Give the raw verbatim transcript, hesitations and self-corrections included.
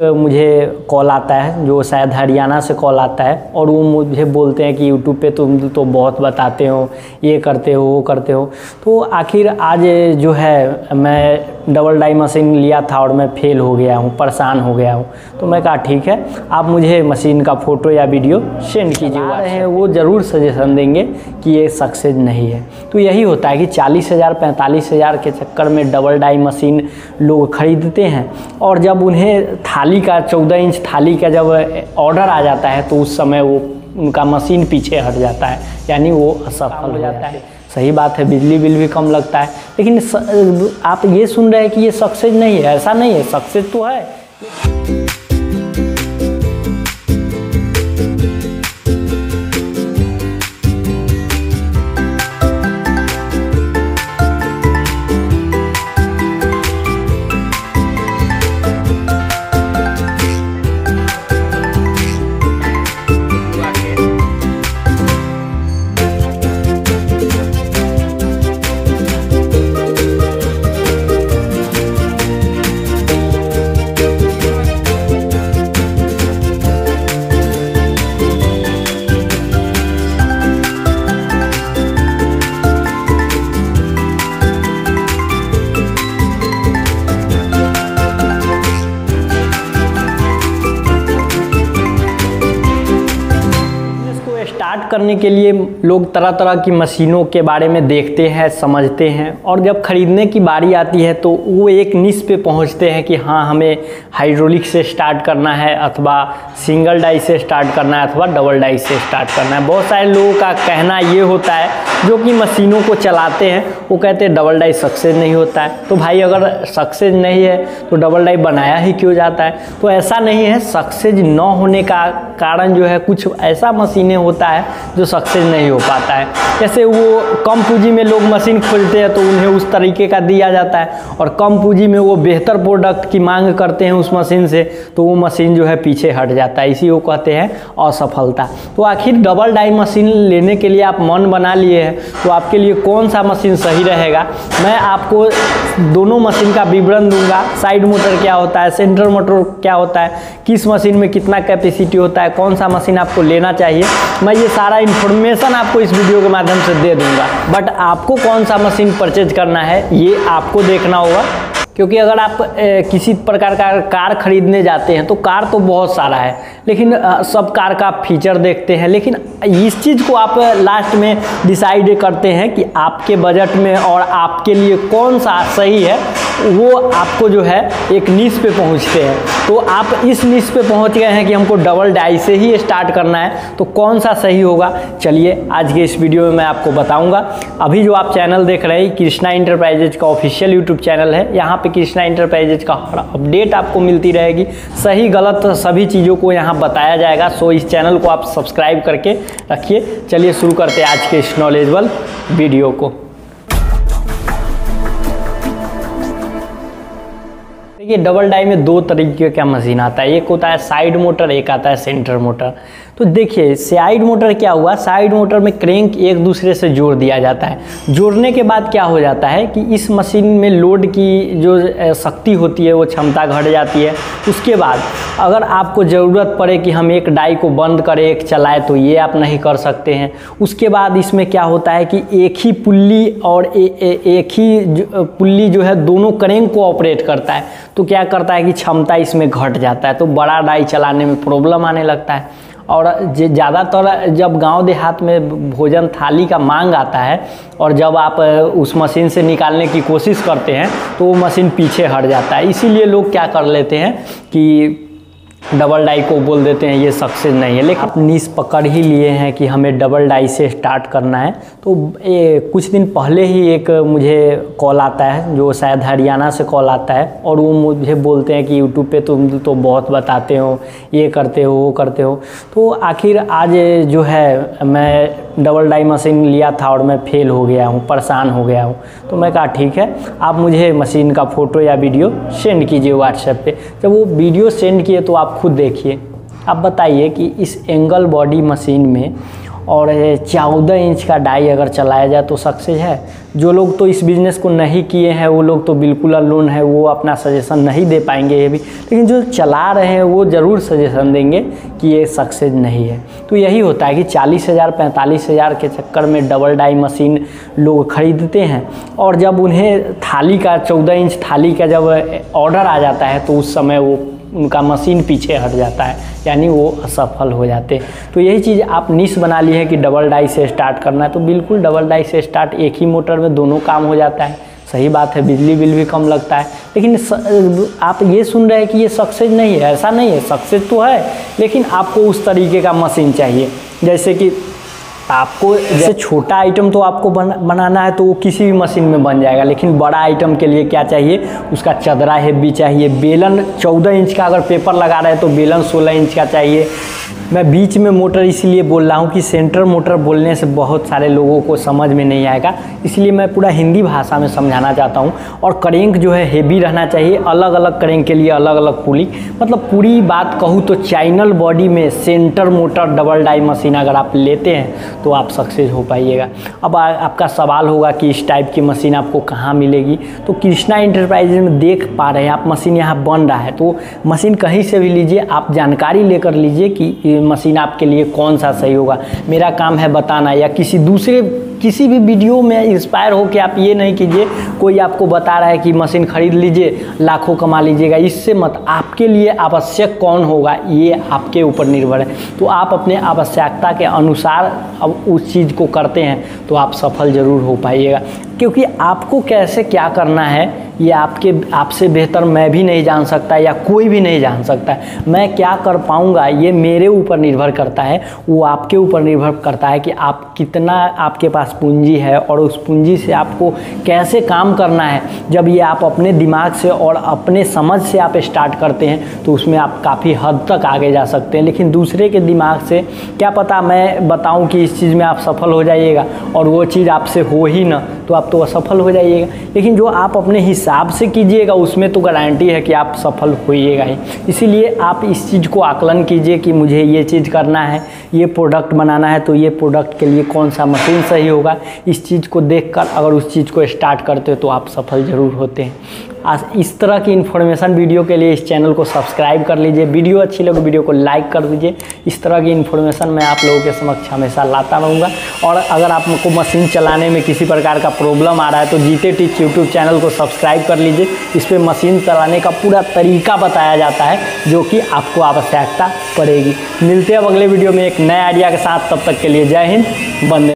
मुझे कॉल आता है जो शायद हरियाणा से कॉल आता है और वो मुझे बोलते हैं कि यूट्यूब पे तुम तो बहुत बताते हो, ये करते हो, वो करते हो। तो आखिर आज जो है मैं डबल डाई मशीन लिया था और मैं फेल हो गया हूँ, परेशान हो गया हूँ। तो मैं कहा ठीक है, आप मुझे मशीन का फ़ोटो या वीडियो सेंड कीजिए, वो ज़रूर सजेशन देंगे कि ये सक्सेस नहीं है। तो यही होता है कि चालीस हज़ार पैंतालीस हज़ार के चक्कर में डबल डाई मशीन लोग खरीदते हैं और जब उन्हें थाली का चौदह इंच थाली का जब ऑर्डर आ जाता है तो उस समय वो उनका मशीन पीछे हट जाता है, यानी वो असफल हो जाता है। सही बात है, बिजली बिल भी कम लगता है, लेकिन स, आप ये सुन रहे हैं कि ये सक्सेस नहीं है, ऐसा नहीं है, सक्सेस तो है। करने के लिए लोग तरह तरह की मशीनों के बारे में देखते हैं, समझते हैं और जब ख़रीदने की बारी आती है तो वो एक निश पे पहुंचते हैं कि हाँ, हमें हाइड्रोलिक से स्टार्ट करना है अथवा सिंगल डाई से स्टार्ट करना है अथवा डबल डाई से स्टार्ट करना है। बहुत सारे लोगों का कहना ये होता है जो कि मशीनों को चलाते हैं, वो कहते हैं डबल डाई सक्सेस नहीं होता है। तो भाई, अगर सक्सेस नहीं है तो डबल डाई बनाया ही क्यों जाता है? तो ऐसा नहीं है, सक्सेस न होने का कारण जो है कुछ ऐसा मशीनें होता है जो सक्सेस नहीं हो पाता है। जैसे वो कम पूंजी में लोग मशीन खोलते हैं तो उन्हें उस तरीके का दिया जाता है और कम पूंजी में वो बेहतर प्रोडक्ट की मांग करते हैं उस मशीन से, तो वो मशीन जो है पीछे हट जाता है, इसी को कहते हैं असफलता। तो आखिर डबल डाई मशीन लेने के लिए आप मन बना लिए हैं तो आपके लिए कौन सा मशीन सही रहेगा, मैं आपको दोनों मशीन का विवरण दूंगा। साइड मोटर क्या होता है, सेंटर मोटर क्या होता है, किस मशीन में कितना कैपेसिटी होता है, कौन सा मशीन आपको लेना चाहिए, मैं ये सारा इन्फॉर्मेशन आपको इस वीडियो के माध्यम से दे दूंगा। बट आपको कौन सा मशीन परचेज करना है ये आपको देखना होगा, क्योंकि अगर आप ए, किसी प्रकार का कार खरीदने जाते हैं तो कार तो बहुत सारा है, लेकिन आ, सब कार का फीचर देखते हैं, लेकिन इस चीज़ को आप लास्ट में डिसाइड करते हैं कि आपके बजट में और आपके लिए कौन सा सही है। वो आपको जो है एक निश पे पहुंचते हैं। तो आप इस निश पे पहुंच गए हैं कि हमको डबल डाई से ही स्टार्ट करना है, तो कौन सा सही होगा, चलिए आज के इस वीडियो में मैं आपको बताऊँगा। अभी जो आप चैनल देख रहे हैं कृष्णा इंटरप्राइजेज का ऑफिशियल यूट्यूब चैनल है, यहाँ कृष्णा इंटरप्राइजेज का हर अपडेट आपको मिलती रहेगी, सही गलत सभी चीज़ों को यहाँ बताया जाएगा। सो इस चैनल को आप सब्सक्राइब करके रखिए। चलिए शुरू करते हैं आज के इस नॉलेजेबल वीडियो को। देखिए, डबल डाई में दो तरीके का मशीन आता है, एक होता है साइड मोटर, एक आता है सेंटर मोटर। तो देखिए, साइड मोटर क्या हुआ, साइड मोटर में क्रेंक एक दूसरे से जोड़ दिया जाता है। जोड़ने के बाद क्या हो जाता है कि इस मशीन में लोड की जो शक्ति होती है वो क्षमता घट जाती है। उसके बाद अगर आपको ज़रूरत पड़े कि हम एक डाई को बंद करें, एक चलाएं, तो ये आप नहीं कर सकते हैं। उसके बाद इसमें क्या होता है कि एक ही पुल्ली और ए, ए, एक ही पुल्ली जो है दोनों क्रेंक को ऑपरेट करता है, तो क्या करता है कि क्षमता इसमें घट जाता है, तो बड़ा डाई चलाने में प्रॉब्लम आने लगता है। और ज़्यादातर जब गांव देहात में भोजन थाली का मांग आता है और जब आप उस मशीन से निकालने की कोशिश करते हैं तो वो मशीन पीछे हट जाता है। इसीलिए लोग क्या कर लेते हैं कि डबल डाई को बोल देते हैं ये सक्सेस नहीं है। लेकिन आप नीश पकड़ ही लिए हैं कि हमें डबल डाई से स्टार्ट करना है। तो ए, कुछ दिन पहले ही एक मुझे कॉल आता है जो शायद हरियाणा से कॉल आता है और वो मुझे बोलते हैं कि यूट्यूब पे तुम तो बहुत बताते हो, ये करते हो, वो करते हो। तो आखिर आज जो है मैं डबल डाई मशीन लिया था और मैं फेल हो गया हूँ, परेशान हो गया हूँ। तो मैं कहा ठीक है, आप मुझे मशीन का फ़ोटो या वीडियो सेंड कीजिए व्हाट्सएप पर। जब वो वीडियो सेंड किए तो आप खुद देखिए, आप बताइए कि इस एंगल बॉडी मशीन में और चौदह इंच का डाई अगर चलाया जाए तो सक्सेस है? जो लोग तो इस बिज़नेस को नहीं किए हैं वो लोग तो बिल्कुल अलोन है, वो अपना सजेशन नहीं दे पाएंगे ये भी, लेकिन जो चला रहे हैं वो ज़रूर सजेशन देंगे कि ये सक्सेस नहीं है। तो यही होता है कि चालीस हज़ार पैंतालीस हज़ार के चक्कर में डबल डाई मशीन लोग ख़रीदते हैं, और जब उन्हें थाली का चौदह इंच थाली का जब ऑर्डर आ जाता है तो उस समय वो उनका मशीन पीछे हट जाता है, यानी वो असफल हो जाते हैं। तो यही चीज़ आप निश बना ली है कि डबल डाई से स्टार्ट करना है, तो बिल्कुल डबल डाई से स्टार्ट, एक ही मोटर में दोनों काम हो जाता है। सही बात है, बिजली बिल भी कम लगता है। लेकिन स, आप ये सुन रहे हैं कि ये सक्सेस नहीं है, ऐसा नहीं है, सक्सेस तो है, लेकिन आपको उस तरीके का मशीन चाहिए। जैसे कि आपको जैसे छोटा आइटम तो आपको बन, बनाना है तो वो किसी भी मशीन में बन जाएगा, लेकिन बड़ा आइटम के लिए क्या चाहिए, उसका चदरा हेवी चाहिए, बेलन चौदह इंच का अगर पेपर लगा रहे हैं तो बेलन सोलह इंच का चाहिए। मैं बीच में मोटर इसलिए बोल रहा हूँ कि सेंटर मोटर बोलने से बहुत सारे लोगों को समझ में नहीं आएगा, इसलिए मैं पूरा हिंदी भाषा में समझाना चाहता हूँ। और करेंक जो है हेवी रहना चाहिए, अलग अलग करेंक के लिए अलग अलग पुली, मतलब पूरी बात कहूँ तो चैनल बॉडी में centre motor double die machine अगर आप लेते हैं तो आप सक्सेस हो पाइएगा। अब आ, आपका सवाल होगा कि इस टाइप की मशीन आपको कहाँ मिलेगी, तो कृष्णा इंटरप्राइजेज में देख पा रहे हैं आप, मशीन यहाँ बन रहा है। तो मशीन कहीं से भी लीजिए, आप जानकारी लेकर लीजिए कि मशीन आपके लिए कौन सा सही होगा। मेरा काम है बताना, या किसी दूसरे किसी भी वीडियो में इंस्पायर हो के आप ये नहीं कीजिए कोई आपको बता रहा है कि मशीन खरीद लीजिए लाखों कमा लीजिएगा, इससे मत। आपके लिए आवश्यक कौन होगा ये आपके ऊपर निर्भर है, तो आप अपने आवश्यकता के अनुसार अब उस चीज़ को करते हैं तो आप सफल ज़रूर हो पाइएगा, क्योंकि आपको कैसे क्या करना है ये आपके आपसे बेहतर मैं भी नहीं जान सकता या कोई भी नहीं जान सकता। मैं क्या कर पाऊँगा ये मेरे ऊपर निर्भर करता है, वो आपके ऊपर निर्भर करता है कि आप कितना आपके पास पूंजी है और उस पूंजी से आपको कैसे काम करना है। जब ये आप अपने दिमाग से और अपने समझ से आप स्टार्ट करते हैं तो उसमें आप काफ़ी हद तक आगे जा सकते हैं, लेकिन दूसरे के दिमाग से क्या पता मैं बताऊँ कि इस चीज़ में आप सफल हो जाइएगा और वो चीज़ आपसे हो ही ना तो आप तो असफल हो जाइएगा। लेकिन जो आप अपने हिसाब से कीजिएगा उसमें तो गारंटी है कि आप सफल होइएगा ही। इसीलिए आप इस चीज़ को आकलन कीजिए कि मुझे ये चीज़ करना है, ये प्रोडक्ट बनाना है, तो ये प्रोडक्ट के लिए कौन सा मशीन सही होगा। इस चीज़ को देखकर अगर उस चीज़ को स्टार्ट करते हो तो आप सफल ज़रूर होते हैं। आज इस तरह की इन्फॉर्मेशन वीडियो के लिए इस चैनल को सब्सक्राइब कर लीजिए, वीडियो अच्छी लगे वीडियो को लाइक कर दीजिए। इस तरह की इन्फॉर्मेशन मैं आप लोगों के समक्ष हमेशा लाता रहूँगा। और अगर आपको मशीन चलाने में किसी प्रकार का प्रॉब्लम आ रहा है तो जीते टीच यूट्यूब चैनल को सब्सक्राइब कर लीजिए, इस पर मशीन चलाने का पूरा तरीका बताया जाता है जो कि आपको आवश्यकता पड़ेगी। मिलते हैं अब अगले वीडियो में एक नए आइडिया के साथ, तब तक के लिए जय हिंद, वंदे।